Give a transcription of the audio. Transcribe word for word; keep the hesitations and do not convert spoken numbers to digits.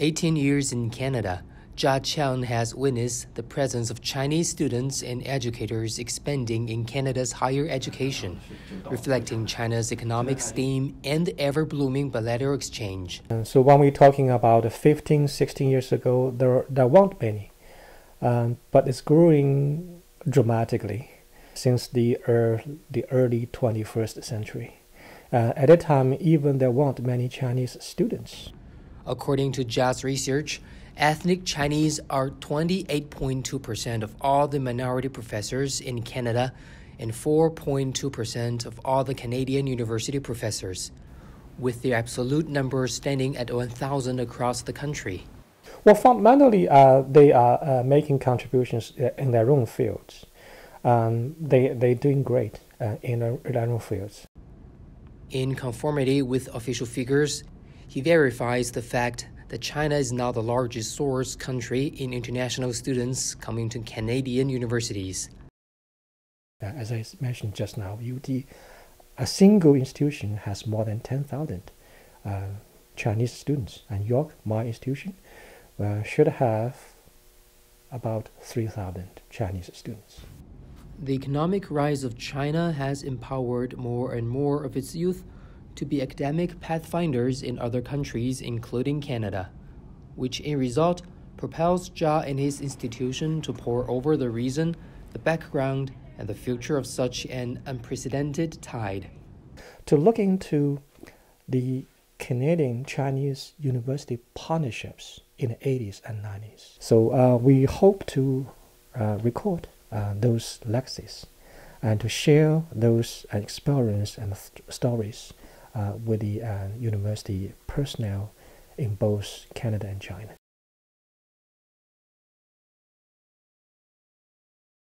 eighteen years in Canada, Zha Qiang has witnessed the presence of Chinese students and educators expanding in Canada's higher education, reflecting China's economic steam and the ever-blooming bilateral exchange. And so when we're talking about fifteen, sixteen years ago, there, there weren't many, um, but it's growing dramatically since the, er, the early twenty-first century. Uh, at that time, even there weren't many Chinese students. According to Jazz Research, ethnic Chinese are twenty-eight point two percent of all the minority professors in Canada and four point two percent of all the Canadian university professors, with the absolute number standing at one thousand across the country. Well, fundamentally, uh, they are uh, making contributions in their own fields. Um, they, they're doing great uh, in their own fields. In conformity with official figures, he verifies the fact that China is now the largest source country in international students coming to Canadian universities. As I mentioned just now, U D, a single institution has more than ten thousand uh, Chinese students, and York, my institution, uh, should have about three thousand Chinese students. The economic rise of China has empowered more and more of its youth to be academic pathfinders in other countries, including Canada, which in result propels Zha and his institution to pore over the reason, the background, and the future of such an unprecedented tide. To look into the Canadian-Chinese university partnerships in the eighties and nineties. So uh, we hope to uh, record uh, those lectures and to share those experiences and th stories Uh, with the uh, university personnel in both Canada and China.